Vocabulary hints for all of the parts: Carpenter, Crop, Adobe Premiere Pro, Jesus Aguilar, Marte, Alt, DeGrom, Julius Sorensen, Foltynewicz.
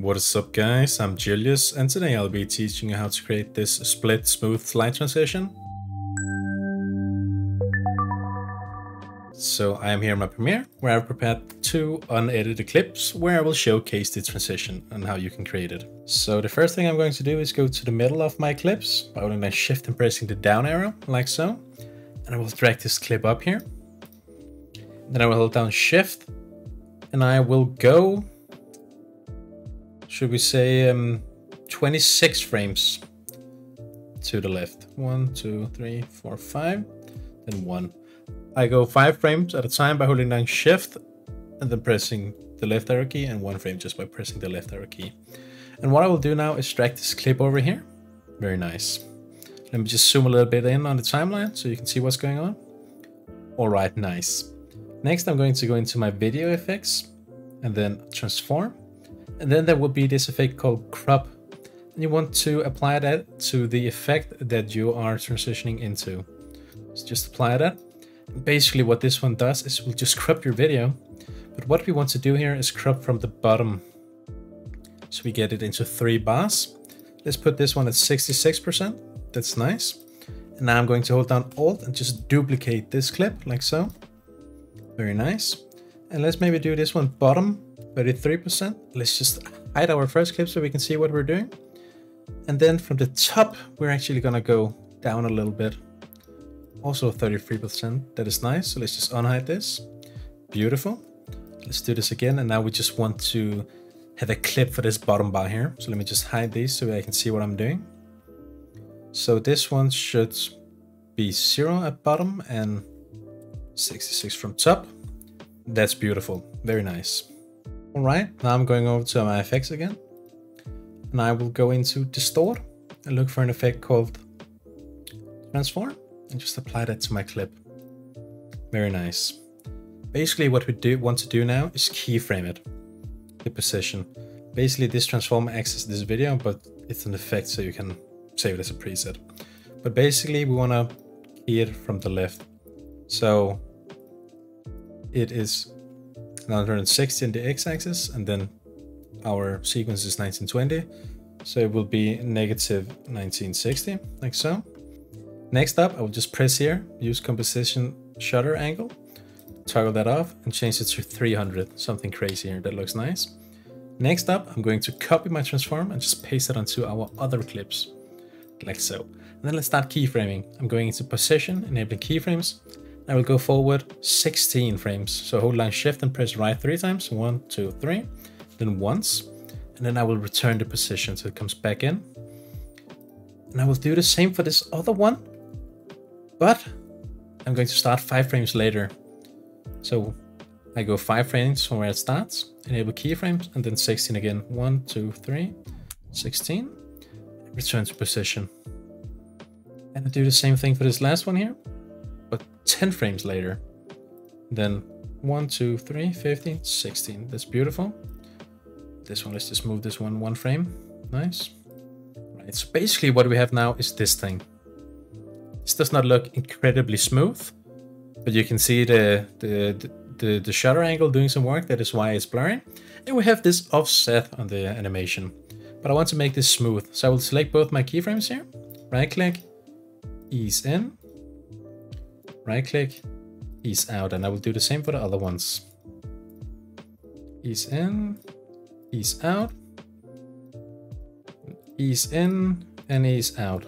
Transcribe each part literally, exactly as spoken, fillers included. What is up guys, I'm Julius and today I'll be teaching you how to create this split smooth slide transition. So I am here in my Premiere where I've prepared two unedited clips where I will showcase the transition and how you can create it. So the first thing I'm going to do is go to the middle of my clips by holding my shift and pressing the down arrow like so. And I will drag this clip up here. Then I will hold down shift and I will go, should we say um, twenty-six frames to the left. One, two, three, four, five, then one. I go five frames at a time by holding down shift and then pressing the left arrow key, and one frame just by pressing the left arrow key. And what I will do now is drag this clip over here. Very nice. Let me just zoom a little bit in on the timeline so you can see what's going on. All right, nice. Next, I'm going to go into my video effects and then transform. And then there will be this effect called Crop. And you want to apply that to the effect that you are transitioning into. So just apply that. Basically what this one does is we'll just crop your video. But what we want to do here is crop from the bottom. So we get it into three bars. Let's put this one at sixty-six percent. That's nice. And now I'm going to hold down Alt and just duplicate this clip like so. Very nice. And let's maybe do this one bottom. thirty-three percent. Let's just hide our first clip so we can see what we're doing. And then from the top, we're actually going to go down a little bit. Also thirty-three percent. That is nice. So let's just unhide this. Beautiful. Let's do this again. And now we just want to have a clip for this bottom bar here. So let me just hide these so I can see what I'm doing. So this one should be zero at bottom and sixty-six from top. That's beautiful. Very nice. All right, now I'm going over to my effects again, and I will go into distort and look for an effect called transform and just apply that to my clip. Very nice. Basically what we do want to do now is keyframe it, the position. Basically this transform acts as this video, but it's an effect so you can save it as a preset. But basically we want to key it from the left. So it is one hundred sixty in the x-axis, and then our sequence is nineteen twenty, so it will be negative nineteen sixty like so. Next up I will just press here, use composition shutter angle, toggle that off and change it to three hundred, something crazy here. That looks nice. Next up I'm going to copy my transform and just paste it onto our other clips like so. And then let's start keyframing. I'm going into position, enabling keyframes. I will go forward sixteen frames. So hold down shift and press right three times. One, two, three, then once. And then I will return the position so it comes back in. And I will do the same for this other one, but I'm going to start five frames later. So I go five frames from where it starts, enable keyframes, and then sixteen again. One, two, three, sixteen, return to position. And I do the same thing for this last one here, but ten frames later. Then one, two, three, fifteen, sixteen. That's beautiful. This one, let's just move this one one frame. Nice. Right, so basically what we have now is this thing. This does not look incredibly smooth, but you can see the, the, the, the shutter angle doing some work. That is why it's blurring. And we have this offset on the animation, but I want to make this smooth. So I will select both my keyframes here. Right click, ease in. Right click, ease out, and I will do the same for the other ones. Ease in, ease out, ease in, and ease out.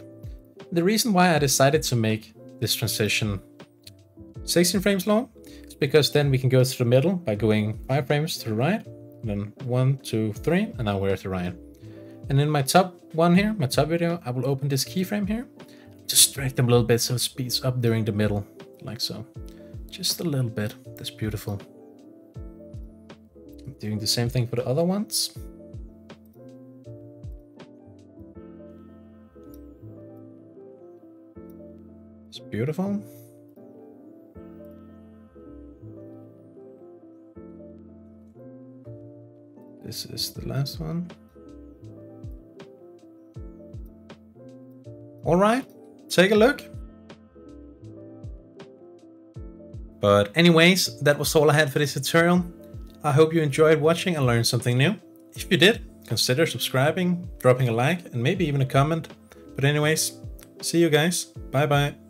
The reason why I decided to make this transition sixteen frames long is because then we can go to the middle by going five frames to the right, and then one, two, three, and now we're at the right. And in my top one here, my top video, I will open this keyframe here, just drag them a little bit so it speeds up during the middle. Like so, just a little bit. That's beautiful. I'm doing the same thing for the other ones. It's beautiful. This is the last one. All right, take a look. But anyways, that was all I had for this tutorial. I hope you enjoyed watching and learned something new. If you did, consider subscribing, dropping a like, and maybe even a comment. But anyways, see you guys. Bye bye.